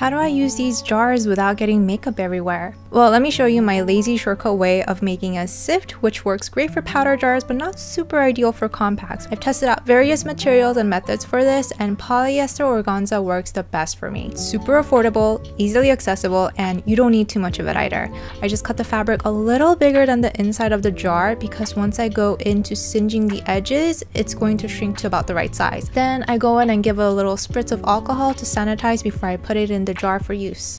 How do I use these jars without getting makeup everywhere? Well, let me show you my lazy shortcut way of making a sift, which works great for powder jars but not super ideal for compacts. I've tested out various materials and methods for this, and polyester organza works the best for me. Super affordable, easily accessible, and you don't need too much of it either. I just cut the fabric a little bigger than the inside of the jar because once I go into singeing the edges, it's going to shrink to about the right size. Then I go in and give it a little spritz of alcohol to sanitize before I put it in the jar for use.